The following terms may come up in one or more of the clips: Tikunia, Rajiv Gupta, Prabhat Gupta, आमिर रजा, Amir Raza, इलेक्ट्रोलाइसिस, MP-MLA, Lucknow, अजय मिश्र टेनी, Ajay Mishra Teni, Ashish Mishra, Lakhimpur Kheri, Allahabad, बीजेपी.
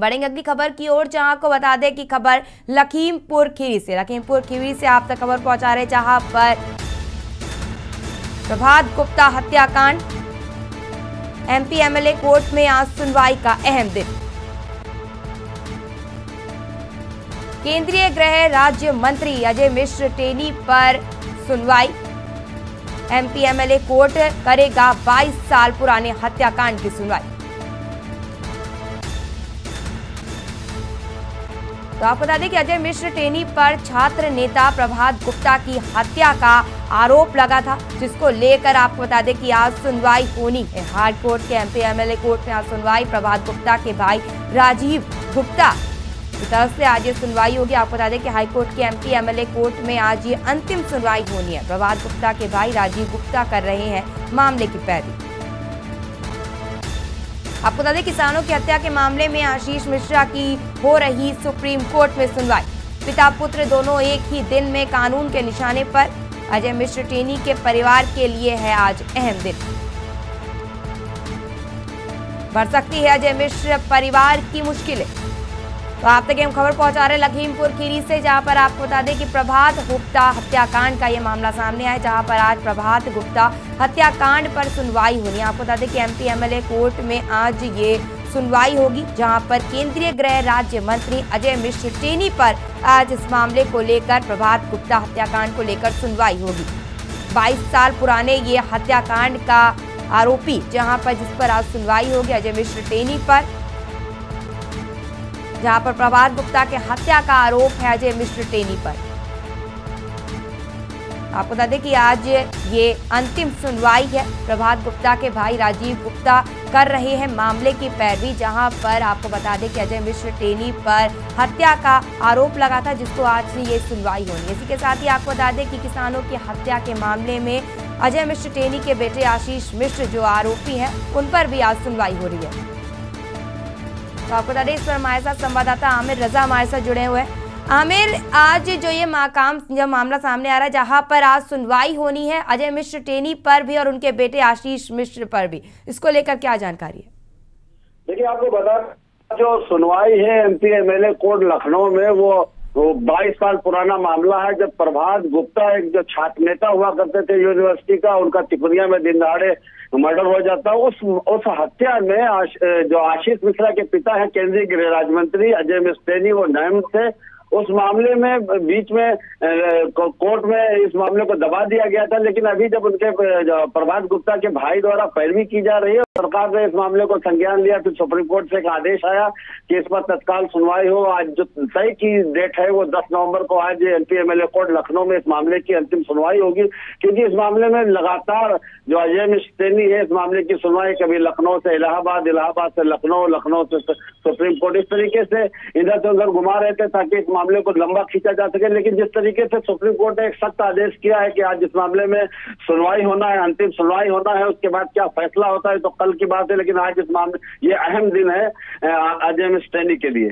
बढ़ेंगे अगली खबर की ओर, जहां आपको बता दें कि खबर लखीमपुर खीरी से आप तक खबर पहुंचा रहे, जहां पर प्रभात गुप्ता हत्याकांड MP-MLA कोर्ट में आज सुनवाई का अहम दिन। केंद्रीय गृह राज्य मंत्री अजय मिश्र टेनी पर सुनवाई, MP-MLA कोर्ट करेगा 22 साल पुराने हत्याकांड की सुनवाई। तो आप बता दें कि अजय मिश्र टेनी पर छात्र नेता प्रभात गुप्ता की हत्या का आरोप लगा था, जिसको लेकर आपको बता दें कि आज सुनवाई होनी है। हार्ड कोर्ट के MP-MLA कोर्ट में आज सुनवाई प्रभात गुप्ता के भाई राजीव गुप्ता की तरफ से आज ये सुनवाई होगी। आपको बता दें कि हाईकोर्ट के MP-MLA कोर्ट में आज ये अंतिम सुनवाई होनी है। प्रभात गुप्ता के भाई राजीव गुप्ता कर रहे हैं मामले की पैरवी। आपको बता दें किसानों की हत्या के मामले में आशीष मिश्रा की हो रही सुप्रीम कोर्ट में सुनवाई, पिता पुत्र दोनों एक ही दिन में कानून के निशाने पर। अजय मिश्र टेनी के परिवार के लिए है आज अहम दिन। बढ़ सकती है अजय मिश्र परिवार की मुश्किलें। तो आप तक हम खबर पहुंचा रहे लखीमपुर खीरी से, जहां पर आपको बता दें कि प्रभात गुप्ता हत्याकांड का ये मामला सामने आया, जहां पर आज प्रभात गुप्ता हत्याकांड पर सुनवाई होनी है। आपको बता दें कि MP-MLA कोर्ट में आज ये सुनवाई होगी, जहां पर केंद्रीय गृह राज्य मंत्री अजय मिश्र टेनी पर आज इस मामले को लेकर, प्रभात गुप्ता हत्याकांड को लेकर सुनवाई होगी। 22 साल पुराने ये हत्याकांड का आरोपी, जहाँ पर जिस पर आज सुनवाई होगी अजय मिश्र टेनी पर, जहां पर प्रभात गुप्ता के हत्या का आरोप है अजय मिश्र टेनी पर। आपको बता दें कि आज ये अंतिम सुनवाई है। प्रभात गुप्ता के भाई राजीव गुप्ता कर रहे हैं मामले की पैरवी, जहां पर आपको बता दें कि अजय मिश्र टेनी पर हत्या का आरोप लगा था, जिसको आज से ये सुनवाई होनी है। इसी के साथ ही आपको बता दें कि किसानों की हत्या के मामले में अजय मिश्र टेनी के बेटे आशीष मिश्र जो आरोपी हैं, उन पर भी आज सुनवाई हो रही है। तो आपको बता दें इस पर हमारे साथ संवाददाता आमिर रजा हमारे साथ जुड़े हुए हैं। आमिर, आज जो ये मामला सामने आ रहा है, जहां पर आज सुनवाई होनी है अजय मिश्र टेनी पर भी और उनके बेटे आशीष मिश्र पर भी, इसको लेकर क्या जानकारी है? देखिए, आपको बता जो सुनवाई है MP-MLA कोर्ट लखनऊ में, वो 22 साल पुराना मामला है, जब प्रभात गुप्ता एक जो छात्र नेता हुआ करते थे यूनिवर्सिटी का, उनका तिकुनिया में दिन दहाड़े मर्डर हो जाता। उस हत्या में जो आशीष मिश्रा के पिता है केंद्रीय गृह राज्य मंत्री अजय मिश्र टेनी, वो नायब थे। उस मामले में बीच में कोर्ट में इस मामले को दबा दिया गया था, लेकिन अभी जब उनके प्रभात गुप्ता के भाई द्वारा पैरवी की जा रही है, सरकार ने इस मामले को संज्ञान लिया, तो सुप्रीम कोर्ट से एक आदेश आया कि इस पर तत्काल सुनवाई हो। आज जो तय की डेट है वो 10 नवंबर को आज MP-MLA कोर्ट लखनऊ में इस मामले की अंतिम सुनवाई होगी, क्योंकि इस मामले में लगातार जो अजय मिश्र टेनी है, इस मामले की सुनवाई कभी लखनऊ से इलाहाबाद, इलाहाबाद से लखनऊ, लखनऊ से सुप्रीम कोर्ट, इस तरीके से इधर से उधर घुमा रहे थे ताकि इस मामले को लंबा खींचा जा सके। लेकिन जिस तरीके से सुप्रीम कोर्ट ने एक सख्त आदेश किया है कि आज इस मामले में सुनवाई होना है, अंतिम सुनवाई होना है, उसके बाद क्या फैसला होता है तो कल की बात है, लेकिन आज इस मामले ये अहम दिन है अजय मिश्र टेनी के लिए।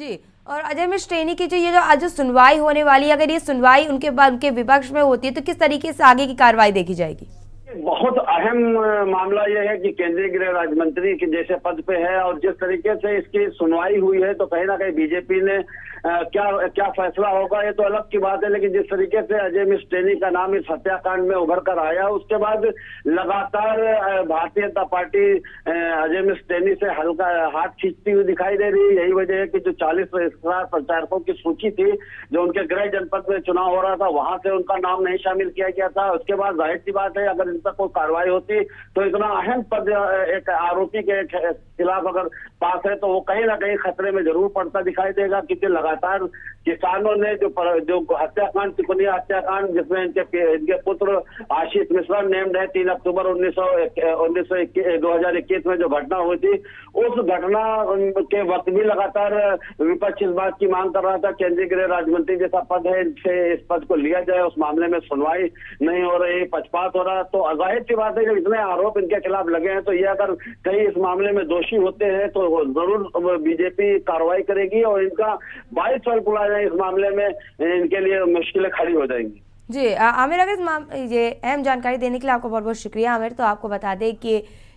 जी, और अजय मिश्र टेनी की जो आज सुनवाई होने वाली है, अगर ये सुनवाई उनके बाद उनके विपक्ष में होती है, तो किस तरीके से आगे की कार्रवाई देखी जाएगी? बहुत अहम मामला यह है कि केंद्रीय गृह राज्य मंत्री के जैसे पद पे है, और जिस तरीके से इसकी सुनवाई हुई है, तो कहीं ना कहीं बीजेपी ने क्या फैसला होगा ये तो अलग की बात है, लेकिन जिस तरीके से अजय मिश्र टेनी का नाम इस हत्याकांड में उभर कर आया, उसके बाद लगातार भारतीय जनता पार्टी अजय मिश्र टेनी से हल्का हाथ खींचती हुई दिखाई दे रही है। यही वजह है कि जो 40 स्टार प्रचारकों की सूची थी, जो उनके गृह जनपद में चुनाव हो रहा था, वहां से उनका नाम नहीं शामिल किया गया था। उसके बाद जाहिर सी बात है, अगर कोई कार्रवाई होती तो इतना अहम पद एक आरोपी के खिलाफ अगर पास है, तो वो कहीं ना कहीं खतरे में जरूर पड़ता दिखाई देगा, क्योंकि लगातार किसानों ने जो हत्याकांड, तिकुनिया हत्याकांड, जिसमें इनके पुत्र आशीष मिश्रा नेम्ड है, 3 अक्टूबर 2021 में जो घटना हुई थी, उस घटना के वक्त भी लगातार विपक्ष इस बात की मांग कर रहा था, केंद्रीय गृह राज्य मंत्री जैसा पद है, इस पद को लिया जाए। उस मामले में सुनवाई नहीं हो रही, पक्षपात हो रहा, तो जाहिर सी बात है जब इतने आरोप इनके खिलाफ लगे हैं, तो ये अगर कहीं इस मामले में दोषी होते हैं तो जरूर बीजेपी कार्रवाई करेगी, और इनका 22 साल पुराना इस मामले में इनके लिए मुश्किलें खड़ी हो जाएंगी। जी आमिर, अगर ये अहम जानकारी देने के लिए आपको बहुत बहुत शुक्रिया। आमिर, तो आपको बता दें कि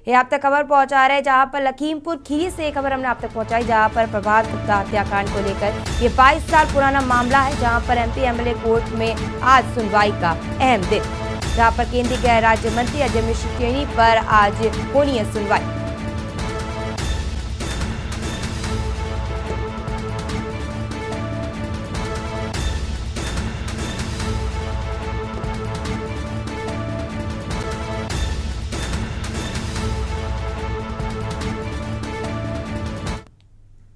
ये आप तक खबर पहुंचा रहे हैं, जहां पर लखीमपुर खीरी से खबर हमने आप तक पहुंचाई, जहां पर प्रभात गुप्ता हत्याकांड को लेकर ये 22 साल पुराना मामला है, जहां पर MP-MLA कोर्ट में आज सुनवाई का अहम दिन, जहां पर केंद्रीय गृह राज्य मंत्री अजय मिश्र टेनी पर आज होनी है सुनवाई।